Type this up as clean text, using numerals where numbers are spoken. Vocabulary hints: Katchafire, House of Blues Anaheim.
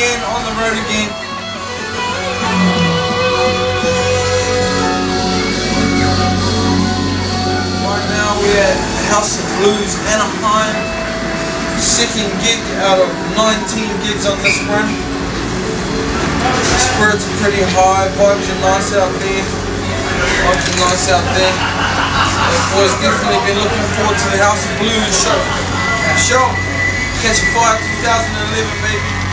again, on the road again. Right now we're at House of Blues Anaheim. Second gig out of 19 gigs on this one. Spirits are pretty high, vibes are nice out there. Vibes are nice out there. The boys definitely been looking forward to the House of Blues show. Catchafire 2011, baby.